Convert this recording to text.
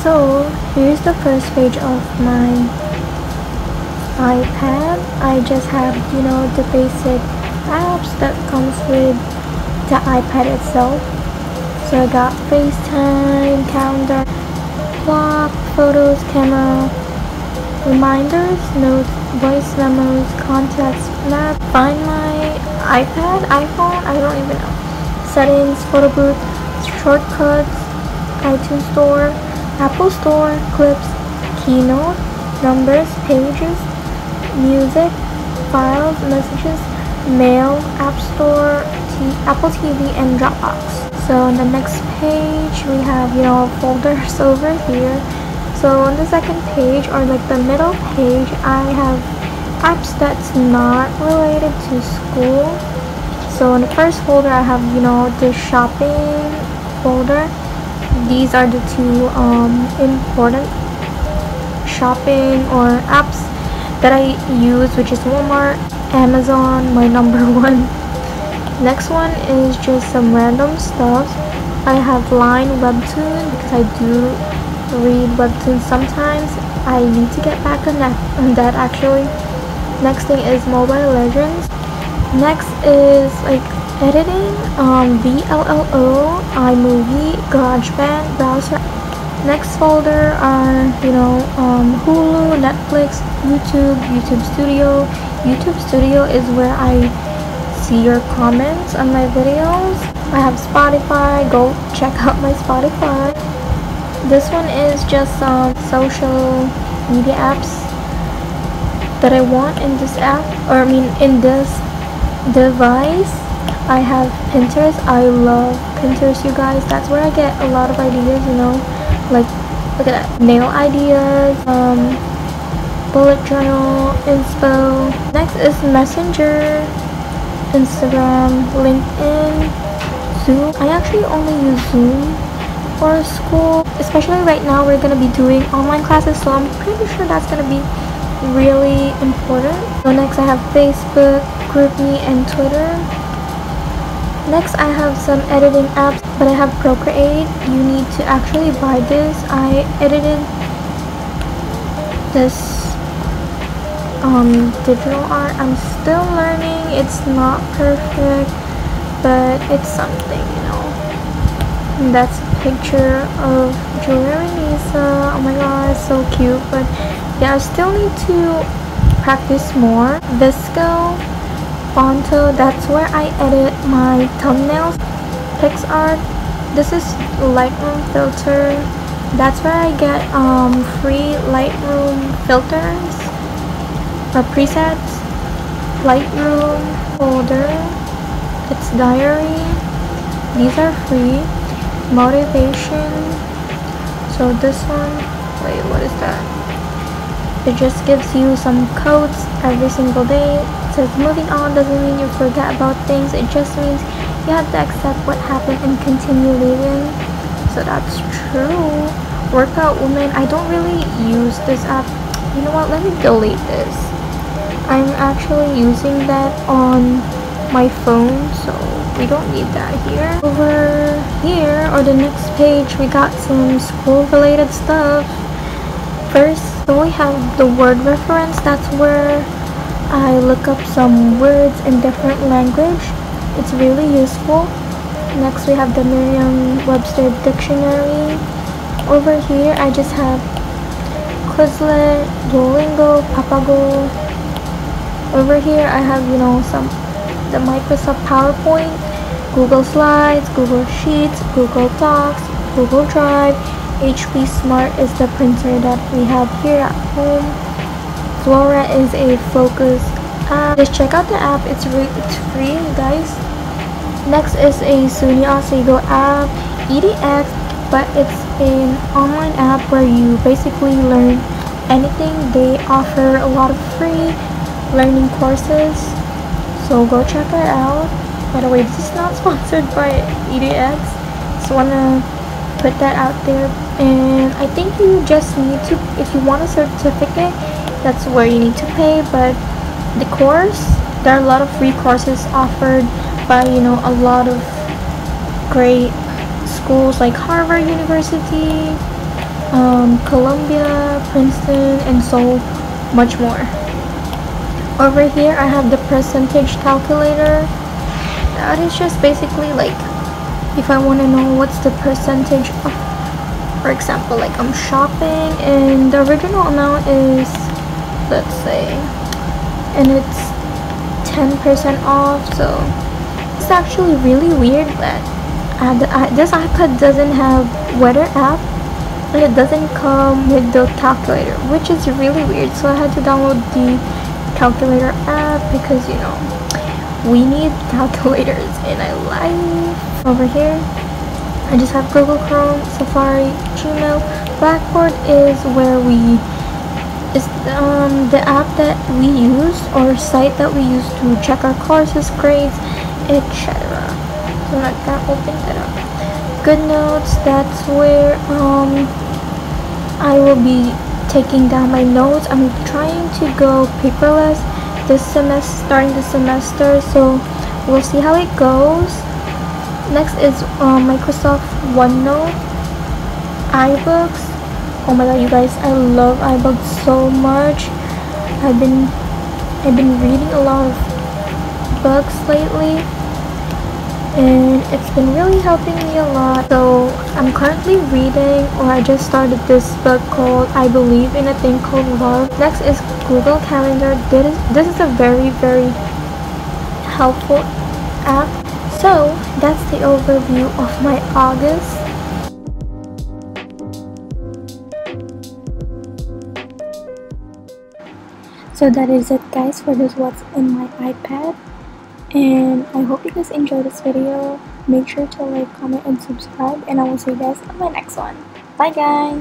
So here's the first page of my iPad. I just have, you know, the basic apps that comes with the iPad itself. So I got FaceTime, calendar, clock, photos, camera, reminders, notes, voice memos, contacts, map, find my iPad, iPhone, I don't even know, settings, photo booth, shortcuts, iTunes Store, Apple Store, clips, keynote, numbers, pages, music, files, messages, mail, App Store, Apple TV, and Dropbox. So on the next page we have, you know, folders over here. So on the second page, or like the middle page, I have apps that's not related to school. So in the first folder I have, you know, the shopping folder. These are the two important shopping or apps that I use, which is Walmart, Amazon, my number one. Next one is just some random stuff. I have Line, Webtoon, because I do read Webtoon sometimes. I need to get back on that actually. Next thing is Mobile Legends. Next is like editing, VLLO, iMovie, GarageBand, browser. Next folder are, you know, Hulu, Netflix, YouTube, YouTube Studio. YouTube Studio is where I see your comments on my videos. I have Spotify. Go check out my Spotify. This one is just some social media apps that I want in this app, or I mean in this device. I have Pinterest. I love Pinterest, you guys. That's where I get a lot of ideas, you know, like look at that, nail ideas, bullet journal inspo. Next is Messenger, Instagram, LinkedIn, Zoom. I actually only use Zoom for school, especially right now we're going to be doing online classes, so I'm pretty sure that's going to be really important. So next I have Facebook, GroupMe, and Twitter. Next I have some editing apps, but I have Procreate. You need to actually buy this. I edited this digital art. I'm still learning. It's not perfect, but it's something, you know. And that's a picture of Julia Renisa. Oh my god, it's so cute. But yeah, I still need to practice more. Visco, Fonto, that's where I edit my thumbnails. PicsArt, this is Lightroom filter. That's where I get free Lightroom filters. Presets, Lightroom folder, it's diary, these are free, motivation, so this one, wait, what is that? It just gives you some codes every single day. It says moving on doesn't mean you forget about things, it just means you have to accept what happened and continue living. So that's true. Workout Woman, I don't really use this app. You know what, let me delete this. I'm actually using that on my phone, so we don't need that here. Over here, or the next page, we got some school-related stuff. First, so we have the Word Reference. That's where I look up some words in different language. It's really useful. Next, we have the Merriam-Webster Dictionary. Over here, I just have Quizlet, Duolingo, Papago. Over here I have, you know, the Microsoft PowerPoint, Google Slides, Google Sheets, Google Docs, Google Drive. HP Smart is the printer that we have here at home. Flora is a focus app. Just check out the app, it's free, you guys. Next is a Sunyasego app, EDX, but it's an online app where you basically learn anything. They offer a lot of free learning courses, so go check it out. By the way, this is not sponsored by EDX, just wanna put that out there. And I think you just need to, if you want a certificate, that's where you need to pay. But the course, there are a lot of free courses offered by, you know, a lot of great schools like Harvard University, Columbia, Princeton, and so much more. Over here I have the percentage calculator. That is just basically like if I want to know what's the percentage of, for example, like I'm shopping and the original amount is, let's say, and it's 10% off. So it's actually really weird that this iPad doesn't have weather app, but it doesn't come with the calculator, which is really weird. So I had to download the calculator app because, you know, we need calculators in our life. Over here I just have Google Chrome, Safari, Gmail. Blackboard is where the app that we use or site that we use to check our courses, grades, etc. So I'm not gonna open that up. GoodNotes, that's where I will be taking down my notes. I'm trying to go paperless this semester, starting the semester, so we'll see how it goes. Next is Microsoft OneNote, iBooks. Oh my god, you guys, I love iBooks so much. I've been reading a lot of books lately, and it's been really helping me a lot. So I'm currently reading, or I just started this book called I Believe in a Thing Called Love. Next is Google Calendar. This is a very, very helpful app. So that's the overview of my August. So that is it, guys, for this what's in my iPad, and I hope you guys enjoyed this video. Make sure to like, comment, and subscribe, and I will see you guys on my next one. Bye guys.